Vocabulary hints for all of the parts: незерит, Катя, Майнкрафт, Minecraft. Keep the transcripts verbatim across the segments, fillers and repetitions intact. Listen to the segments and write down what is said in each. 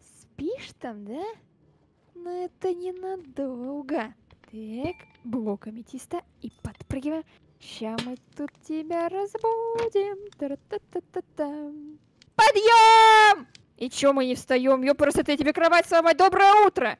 Спишь там, да? Но это ненадолго. Так, блок аметиста и подпрыгиваем. Сейчас мы тут тебя разбудим. Та-та-та-та-та. Подъем! И чё мы не встаем? Ё, просто ты тебе кровать сломать. Доброе утро!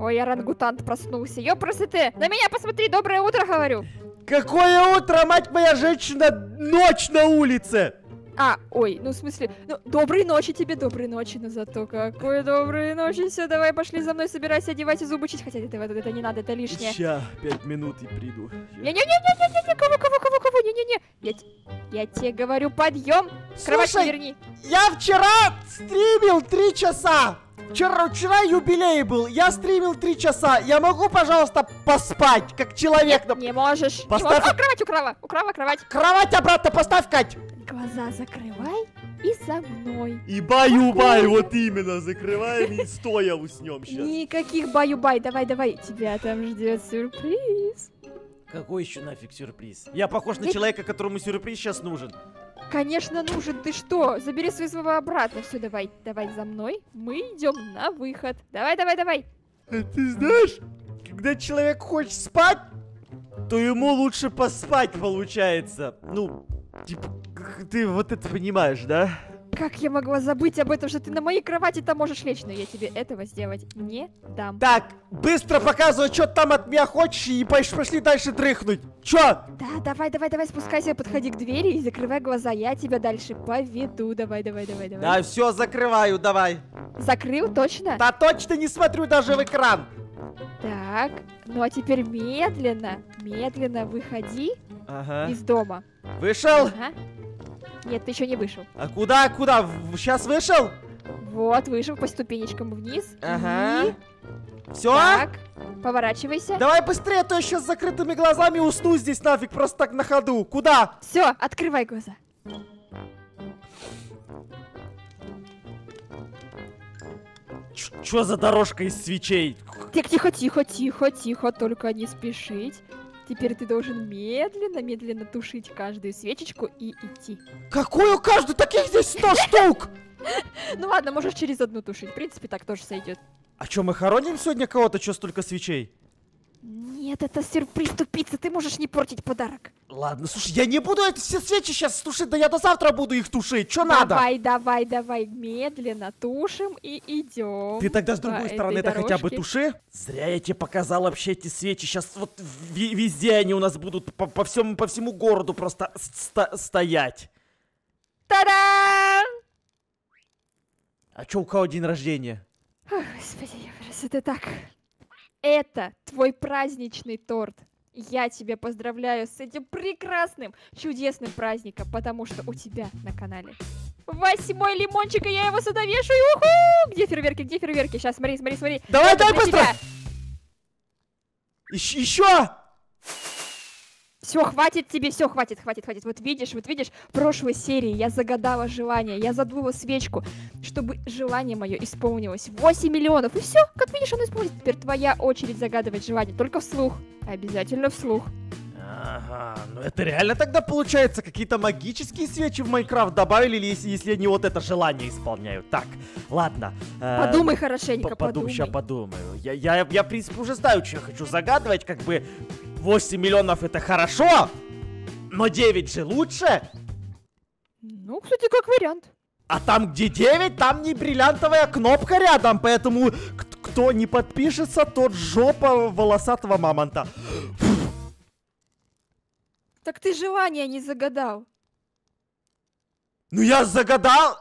Ой, орангутант проснулся. Ё, просто ты на меня посмотри, доброе утро, говорю. Какое утро, мать моя женщина, ночь на улице! А, ой, ну в смысле, ну, доброй ночи тебе, доброй ночи, но зато какой доброй ночи, все, давай, пошли за мной, собирайся, одевайся, зубы чистить, хотя это, это, это не надо, это лишнее. Сейчас, пять минут и приду. Не-не-не-не-не-не, кого, кого, кого, кого, не-не-не, я, я тебе говорю, подъем, кровать верни. Я вчера стримил три часа, вчера, вчера юбилей был, я стримил три часа, я могу, пожалуйста, поспать, как человек? Нет, не можешь, поставь... не можешь. О, кровать украла, украла кровать. Кровать обратно поставь, Кать. Глаза закрывай и со мной. И баю-бай, вот именно, закрываем и стоя уснем сейчас. Никаких баю-бай, давай-давай, тебя там ждет сюрприз. Какой еще нафиг сюрприз? Я похож на человека, которому сюрприз сейчас нужен. Конечно нужен, ты что? Забери свои слова обратно, все, давай, давай за мной, мы идем на выход. Давай-давай-давай. Ты знаешь, когда человек хочет спать, то ему лучше поспать получается. Ну, типа... Ты вот это понимаешь, да? Как я могла забыть об этом, что ты на моей кровати-то можешь лечь, но я тебе этого сделать не дам. Так, быстро показывай, что там от меня хочешь, и пошли дальше дрыхнуть. Чё? Да, давай, давай, давай, спускайся, подходи к двери и закрывай глаза, я тебя дальше поведу. Давай, давай, давай, давай. Да, все, закрываю, давай. Закрыл, точно? Да, точно, не смотрю даже в экран. Так, ну а теперь медленно, медленно выходи ага. из дома. Вышел? Ага. Нет, ты еще не вышел. А куда, куда? Сейчас вышел? Вот, вышел по ступенечкам вниз. Ага. И... Все? Так, поворачивайся. Давай быстрее, а то я сейчас с закрытыми глазами усну здесь нафиг, просто так на ходу. Куда? Все, открывай глаза. Ч чё за дорожка из свечей? Так, тихо, тихо, тихо, тихо, только не спешить. Теперь ты должен медленно-медленно тушить каждую свечечку и идти. Какую каждую? Таких здесь сто штук! Ну ладно, можешь через одну тушить. В принципе, так тоже сойдет. А что, мы хороним сегодня кого-то? Чё столько свечей? Нет, это сюрприз, тупица. Ты можешь не портить подарок. Ладно, слушай, я не буду эти все свечи сейчас тушить. Да я до завтра буду их тушить. Чё надо? Давай, давай, давай. Медленно тушим и идем. Ты тогда с другой стороны это хотя бы туши. Зря я тебе показал вообще эти свечи. Сейчас вот везде они у нас будут по, по, всем, по всему городу просто сто стоять. Та-дам! А чё у кого день рождения? О, господи, я просто ты так... Это твой праздничный торт. Я тебя поздравляю с этим прекрасным, чудесным праздником, потому что у тебя на канале восьмой лимончик, и я его сюда вешу, и уху! Где фейерверки, где фейерверки? Сейчас, смотри, смотри, смотри. Давай, давай быстро! Еще, еще! Все, хватит тебе, все, хватит, хватит, хватит. Вот видишь, вот видишь, в прошлой серии я загадала желание, я задула свечку, чтобы желание мое исполнилось. восемь миллионов, и все, как видишь, оно исполнится. Теперь твоя очередь загадывать желание, только вслух, обязательно вслух. Ага, ну это реально тогда получается, какие-то магические свечи в Майнкрафт добавили, если, если они вот это желание исполняют. Так, ладно. Э, подумай хорошенько, подумай. Сейчас подумаю. Я, я, я, в принципе, уже знаю, что я хочу загадывать, как бы... восемь миллионов это хорошо, но девять же лучше. Ну, кстати, как вариант. А там, где девять, там не бриллиантовая кнопка рядом, поэтому кто не подпишется, тот жопа волосатого мамонта. Так ты желание не загадал. Ну я загадал.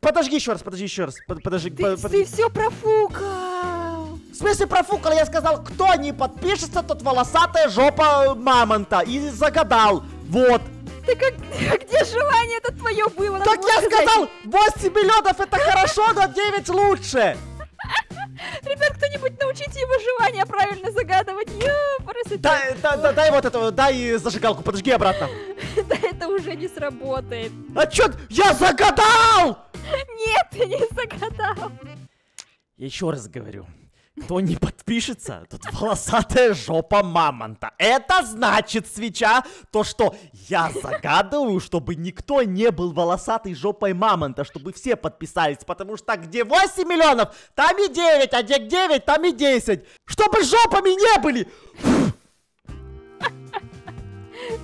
Подожди еще раз, подожди еще раз. Подожди, ты, под... ты все профукал. В смысле профукал? Я сказал, кто не подпишется, тот волосатая жопа мамонта. И загадал. Вот. Ты как... А где желание-то твое было? Так я сказал, восемь миллионов это хорошо, но девять лучше. Ребят, кто-нибудь научите его желание правильно загадывать. Дай вот этого, дай зажигалку, подожди обратно. Да это уже не сработает. А чё? Я загадал! Нет, ты не загадал. Я еще раз говорю. Кто не подпишется, тут волосатая жопа мамонта. Это значит, свеча, то, что я загадываю, чтобы никто не был волосатой жопой мамонта, чтобы все подписались, потому что где восемь миллионов, там и девять, а где девять, там и десять. Чтобы жопами не были.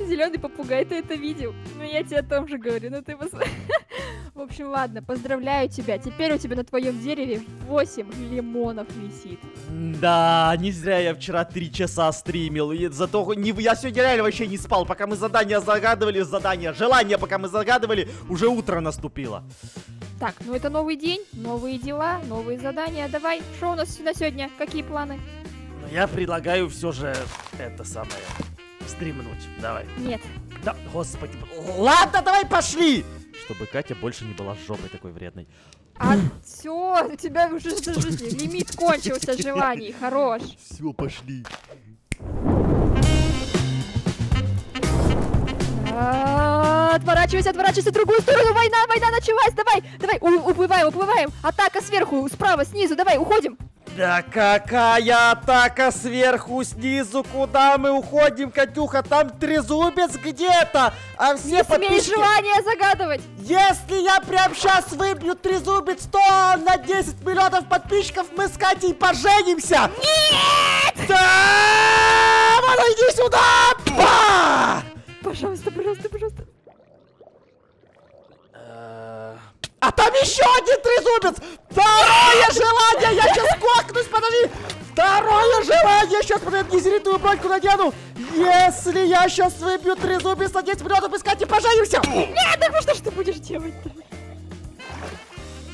Зеленый попугай, ты это видел. Ну, я тебе о том же говорю, но ты... В общем, ладно, поздравляю тебя. Теперь у тебя на твоем дереве восемь лимонов висит. Да, не зря я вчера три часа стримил. И зато не, я сегодня реально вообще не спал. Пока мы задания загадывали, задания, желания, пока мы загадывали, уже утро наступило. Так, ну это новый день, новые дела, новые задания. Давай, что у нас на сегодня? Какие планы? Ну, я предлагаю все же это самое... стримнуть. Давай. Нет. Да, господи. Ладно, давай пошли! Чтобы Катя больше не была жопой такой вредной. А все, у тебя уже лимит кончился желаний, хорош. Все, пошли. Отворачивайся, отворачивайся в другую сторону. Война, война началась. Давай, давай, уплываем, уплываем. Атака сверху, справа, снизу. Давай, уходим. Да какая атака сверху, снизу, куда мы уходим, Катюха? Там трезубец где-то, а все подписчики... Не смей желание загадывать. Если я прям сейчас выбью трезубец, то на десять миллионов подписчиков мы с Катей поженимся. Нет! Да! Вон, иди сюда! Пожалуйста, пожалуйста, пожалуйста. А там еще один трезубец! Второе желание! Я сейчас кокнусь, подожди! Второе желание! Сейчас, подожди, незеритую броньку надену! Если я сейчас выбью трезубец на десять миллионов, искать и пожаримся! Нет, так что ж ты будешь делать-то?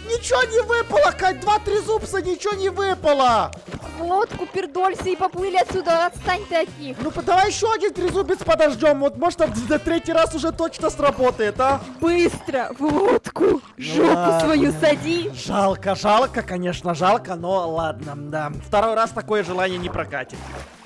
Ничего не выпало, Кать! Два трезубца, ничего не выпало! В лодку пердолься и поплыли отсюда, отстань ты от них. Ну давай еще один трезубец подождем, вот может там за третий раз уже точно сработает, а? Быстро в лодку, жопу ладно. Свою сади. Жалко, жалко, конечно, жалко, но ладно, да. Второй раз такое желание не прокатит.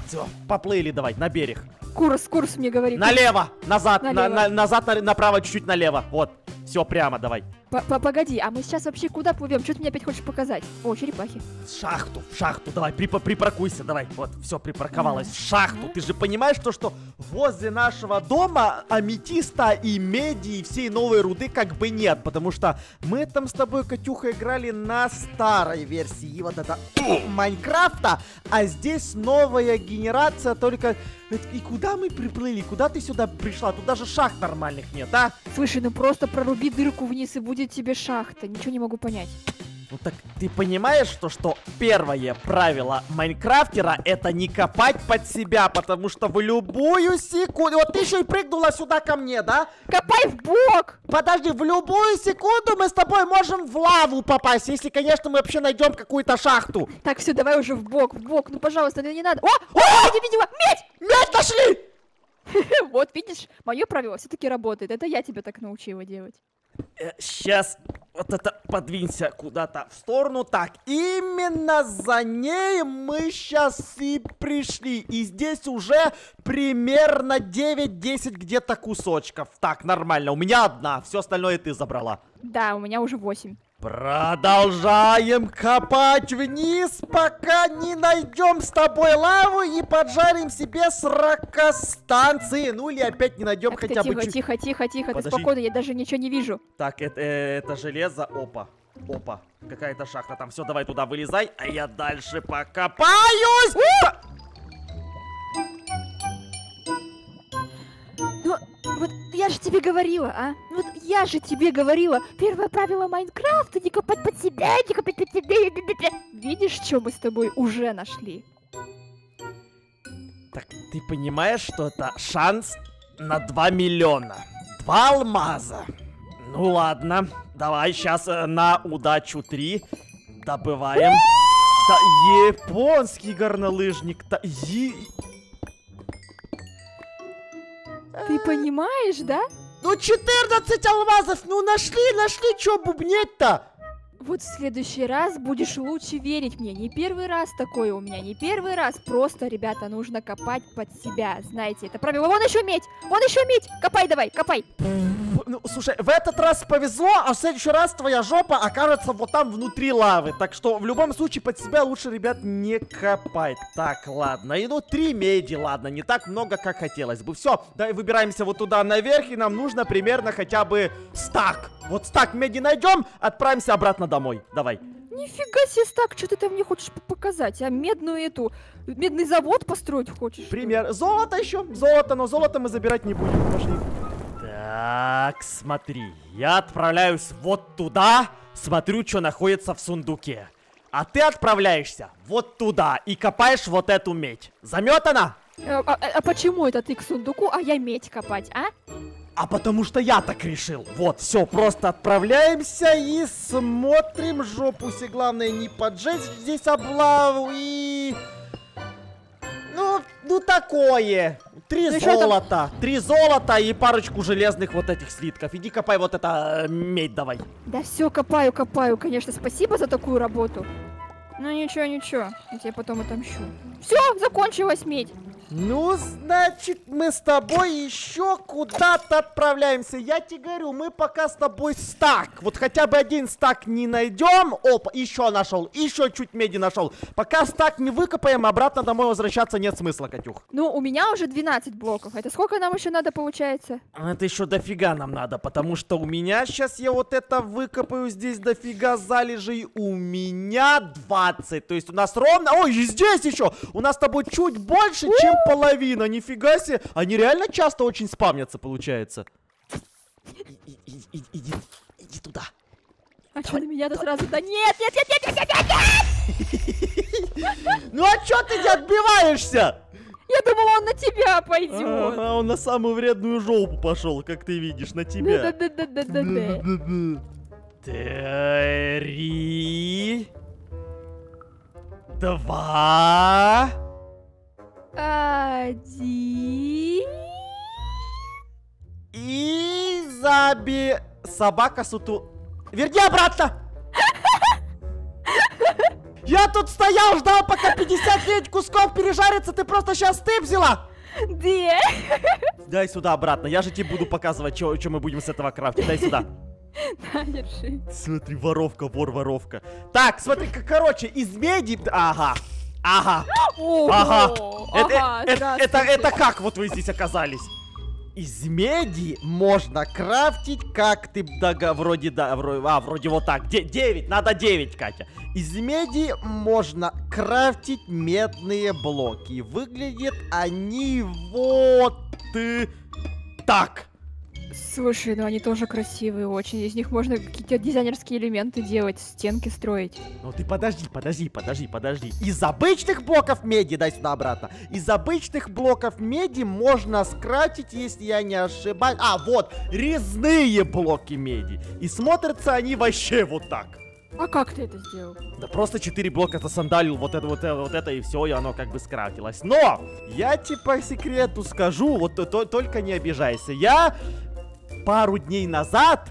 Все, поплыли давай, на берег. Курс, курс мне говори. Налево, назад, налево. На, на, назад, на, направо, чуть-чуть налево, вот. Все, прямо давай. П-п-погоди, а мы сейчас вообще куда плывем? Что ты мне опять хочешь показать? О, черепахи. В шахту, в шахту, давай, припа припаркуйся, давай. Вот, все, припарковалась. А -а -а. В шахту. Ты же понимаешь, то, что возле нашего дома аметиста и меди и всей новой руды как бы нет. Потому что мы там с тобой, Катюха, играли на старой версии вот это Майнкрафта. А здесь новая генерация, только... И куда мы приплыли? Куда ты сюда пришла? Тут даже шахт нормальных нет, а? Слушай, ну просто проруби дырку вниз и будет тебе шахта. Ничего не могу понять. Ну так ты понимаешь, то, что первое правило Майнкрафтера — это не копать под себя, потому что в любую секунду... Вот ты еще и прыгнула сюда ко мне, да? Копай в бок! Подожди, в любую секунду мы с тобой можем в лаву попасть, если, конечно, мы вообще найдем какую-то шахту. Так, все, давай уже в бок, в бок, ну пожалуйста, ну не надо. О! О! Я видела! Медь! Медь нашли! Вот, видишь, мое правило все-таки работает. Это я тебя так научила делать. Сейчас вот это подвинься куда-то в сторону. Так, именно за ней мы сейчас и пришли. И здесь уже примерно девять-десять где-то кусочков. Так, нормально, у меня одна, все остальное ты забрала. Да, у меня уже восемь. Продолжаем копать вниз, пока не найдем с тобой лаву и поджарим себе с ракостанции. Ну или опять не найдем так, хотя тихо, бы... Тихо, тихо, тихо, тихо, ты спокойно, я даже ничего не вижу. Так, это, это железо, опа, опа, какая-то шахта там. Все, давай туда вылезай, а я дальше покопаюсь. Ну, вот я же тебе говорила, а? Вот я же тебе говорила. Первое правило Майнкрафта — не копать под себя, не копать под себя. Видишь, что мы с тобой уже нашли? Так, ты понимаешь, что это шанс на два миллиона? Два алмаза. Ну ладно, давай сейчас на удачу три добываем. Да, японский горнолыжник. Да, е... Ты понимаешь, да? Ну четырнадцать алмазов, ну нашли, нашли, чё бубнеть-то? Вот в следующий раз будешь лучше верить мне. Не первый раз такое у меня, не первый раз. Просто, ребята, нужно копать под себя, знаете, это правило. Вон еще медь, вон еще медь, копай давай, копай. Ну, слушай, в этот раз повезло, а в следующий раз твоя жопа окажется вот там внутри лавы. Так что в любом случае под себя лучше, ребят, не копать. Так, ладно. И ну, три меди, ладно, не так много, как хотелось бы. Все, давай выбираемся вот туда наверх, и нам нужно примерно хотя бы стак. Вот стак меди найдем, отправимся обратно домой. Давай. Нифига себе, стак, что ты там мне хочешь показать, а медную эту, медный завод построить хочешь? Пример. Золото еще, золото, но золото мы забирать не будем, пошли. Так, смотри, я отправляюсь вот туда, смотрю, что находится в сундуке. А ты отправляешься вот туда и копаешь вот эту медь. Заметана? А, а, а почему это ты к сундуку, а я медь копать, а? А потому что я так решил. Вот, все, просто отправляемся и смотрим жопу. Все, главное, не поджечь здесь облаву и... Ну, ну такое. Три ну, золота. Там... Три золота и парочку железных вот этих слитков. Иди копай вот это медь давай. Да все, копаю, копаю, конечно. Спасибо за такую работу. Ну ничего, ничего. Я тебе потом отомщу. Все, закончилась медь. Ну, значит, мы с тобой еще куда-то отправляемся. Я тебе говорю, мы пока с тобой стак. Вот хотя бы один стак не найдем. Опа, еще нашел, еще чуть меди нашел. Пока стак не выкопаем, обратно домой возвращаться нет смысла, Катюх. Ну, у меня уже двенадцать блоков. Это сколько нам еще надо, получается? Это еще дофига нам надо, потому что у меня сейчас я вот это выкопаю. Здесь дофига залежей. У меня двадцать. То есть у нас ровно... Ой, и здесь еще! У нас с тобой чуть больше, чем... половина, нифига себе. Они реально часто очень спавнятся, получается. Иди, иди, иди, иди туда. А что на меня-то сразу? Да нет, нет, нет, нет, нет, нет, нет! Ну а что ты не отбиваешься? Я думала, он на тебя пойдет. А, он на самую вредную жопу пошел, как ты видишь, на тебя. Три, два. Один. И заби... Собака суту... Верни обратно! Я тут стоял, ждал, пока пятьдесят девять кусков пережарится, ты просто сейчас ты взяла! Да. Дай сюда обратно, я же тебе буду показывать, что мы будем с этого крафтить. Дай сюда. Да, держи. Смотри, воровка, вор, воровка. Так, смотри, короче, из меди... Ага. Ага. Ого, ага. Ага. Это, ага, это, это, это как вот вы здесь оказались? Из меди можно крафтить, как ты дога, вроде да, вроде, а, вроде вот так. девять, надо девять, Катя. Из меди можно крафтить медные блоки. Выглядят они вот так. Слушай, ну они тоже красивые очень. Из них можно какие-то дизайнерские элементы делать, стенки строить. Ну ты подожди, подожди, подожди, подожди. Из обычных блоков меди, дай сюда обратно. Из обычных блоков меди можно скрафтить, если я не ошибаюсь. А, вот, резные блоки меди. И смотрятся они вообще вот так. А как ты это сделал? Да просто четыре блока засандалил, вот это, вот это, вот это, и все, и оно как бы скрафтилось. Но! Я тебе по секрету скажу, вот то, только не обижайся. Я... пару дней назад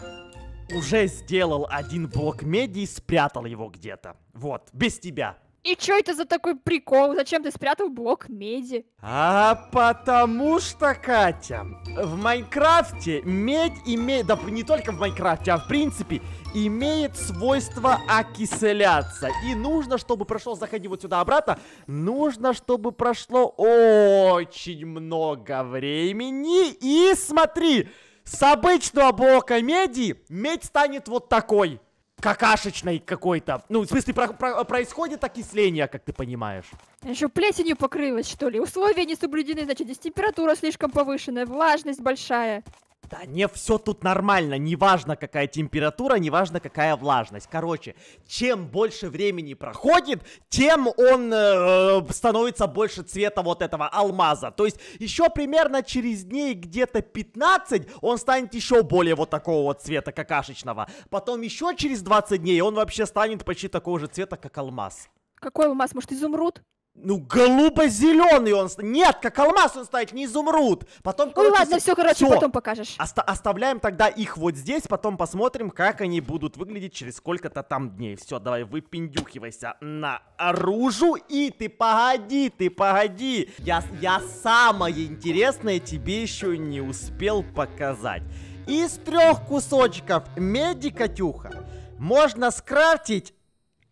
уже сделал один блок меди и спрятал его где-то. Вот, без тебя. И чё это за такой прикол? Зачем ты спрятал блок меди? А потому что, Катя, в Майнкрафте медь имеет... Да не только в Майнкрафте, а в принципе имеет свойство окиселяться. И нужно, чтобы прошло... Заходи вот сюда обратно. Нужно, чтобы прошло очень много времени. И смотри... С обычного блока меди медь станет вот такой, какашечной какой-то. Ну, в смысле, про про происходит окисление, как ты понимаешь. Еще плесенью покрылась, что ли? Условия не соблюдены, значит, здесь температура слишком повышенная, влажность большая. Да не, все тут нормально, неважно какая температура, неважно какая влажность. Короче, чем больше времени проходит, тем он э, становится больше цвета вот этого алмаза. То есть еще примерно через дней где-то пятнадцать он станет еще более вот такого вот цвета какашечного. Потом еще через двадцать дней он вообще станет почти такого же цвета, как алмаз. Какой алмаз? Может, изумруд? Ну, голубо-зеленый он... Нет, как алмаз он стоит, не изумруд. Потом, короче, ну ладно, все, короче, всё. Потом покажешь. Оста оставляем тогда их вот здесь, потом посмотрим, как они будут выглядеть через сколько-то там дней. Все, давай, выпендюхивайся на оружие. И ты погоди, ты погоди. Я, я самое интересное тебе еще не успел показать. Из трех кусочков меди, Катюха, можно скрафтить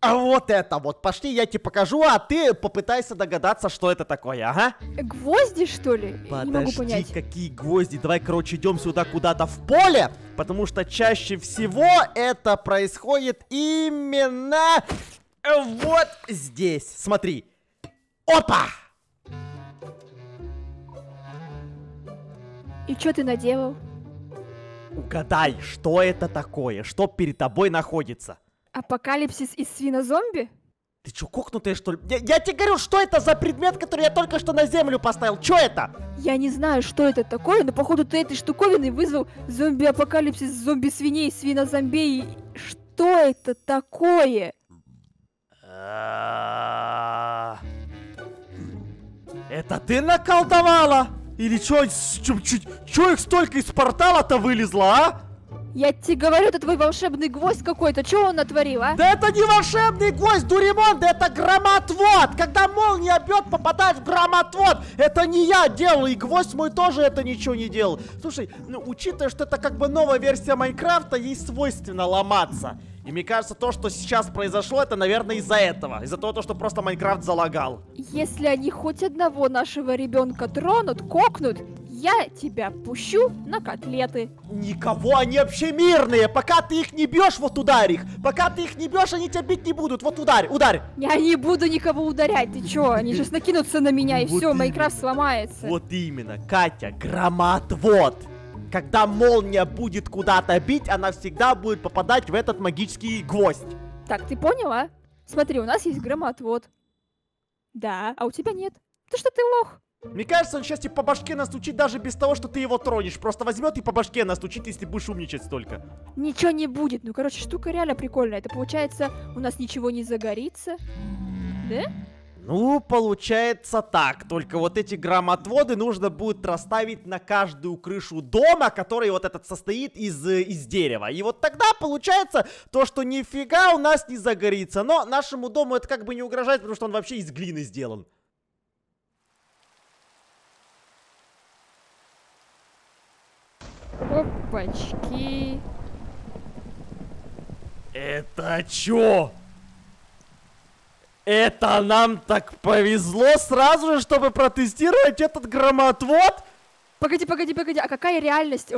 вот это вот. Пошли, я тебе покажу, а ты попытайся догадаться, что это такое, ага. Гвозди, что ли? Подожди, не могу понять. Какие гвозди? Давай, короче, идем сюда куда-то в поле, потому что чаще всего это происходит именно вот здесь. Смотри. Опа! И что ты наделал? Угадай, что это такое, что перед тобой находится. Апокалипсис из свинозомби? Ты чё, кокнутая, что ли? Я, я тебе говорю, что это за предмет, который я только что на землю поставил? Чё это? Я не знаю, что это такое, но походу ты этой штуковиной вызвал зомби-апокалипсис, зомби-свиней, свинозомбей. Что это такое? Это ты наколдовала? Или чё, чё их столько из портала-то вылезло, а? Я тебе говорю, это твой волшебный гвоздь какой-то. Чё он натворил, а? Да это не волшебный гвоздь, Дуримон, да это громотвод. Когда молния бьет, попадает в громотвод. Это не я делал, и гвоздь мой тоже это ничего не делал. Слушай, ну, учитывая, что это как бы новая версия Майнкрафта, ей свойственно ломаться. И мне кажется, то, что сейчас произошло, это, наверное, из-за этого. Из-за того, что просто Майнкрафт залагал. Если они хоть одного нашего ребенка тронут, кокнут, я тебя пущу на котлеты. Никого, они вообще мирные. Пока ты их не бьешь, вот ударь их. Пока ты их не бьешь, они тебя бить не будут. Вот ударь, ударь. Я не буду никого ударять. Ты чё? Они же накинутся на меня, и все, Майнкрафт сломается. Вот именно, Катя, громотвод. Когда молния будет куда-то бить, она всегда будет попадать в этот магический гвоздь. Так, ты поняла? Смотри, у нас есть громотвод. Да, а у тебя нет. Ты что, ты лох? Мне кажется, он сейчас тебе по башке настучит даже без того, что ты его тронешь. Просто возьмет и по башке настучит, если будешь умничать столько. Ничего не будет. Ну, короче, штука реально прикольная. Это получается, у нас ничего не загорится. Да? Ну, получается так. Только вот эти громотводы нужно будет расставить на каждую крышу дома, который вот этот состоит из, из дерева. И вот тогда получается то, что нифига у нас не загорится. Но нашему дому это как бы не угрожает, потому что он вообще из глины сделан. Опачки. Это чё? Это нам так повезло сразу же, чтобы протестировать этот громотвод? Погоди, погоди, погоди, а какая реальность, э,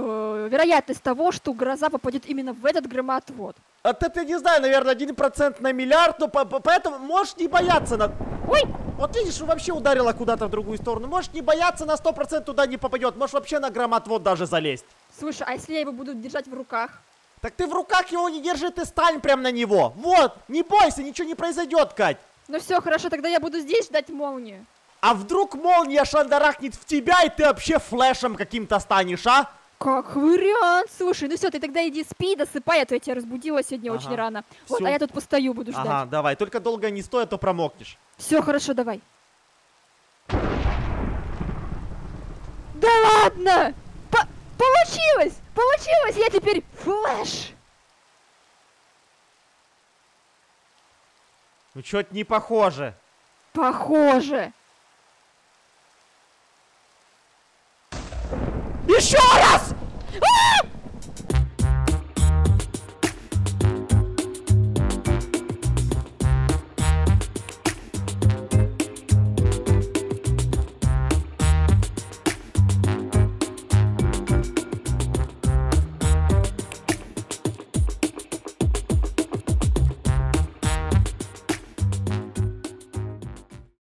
вероятность того, что гроза попадет именно в этот громотвод? А ты, не знаю, наверное, один процент на миллиард, но по -по поэтому можешь не бояться на... Ой! Вот видишь, вообще ударила куда-то в другую сторону. Можешь не бояться, на сто процентов туда не попадет, можешь вообще на громотвод даже залезть. Слушай, а если я его буду держать в руках? Так ты в руках его не держи, ты стань прям на него. Вот, не бойся, ничего не произойдет, Кать. Ну все, хорошо, тогда я буду здесь ждать молнию. А вдруг молния шандарахнет в тебя, и ты вообще флешем каким-то станешь, а? Как вариант. Слушай, ну все, ты тогда иди спи, досыпай, а то я тебя разбудила сегодня ага. очень рано. Вот, а я тут постою, буду ждать. Ага, давай, только долго не стой, а то промокнешь. Все, хорошо, давай. Да ладно! По получилось! Получилось! Я теперь флэш! Ну чё-то не похоже. Похоже. Еще раз! А-а-а!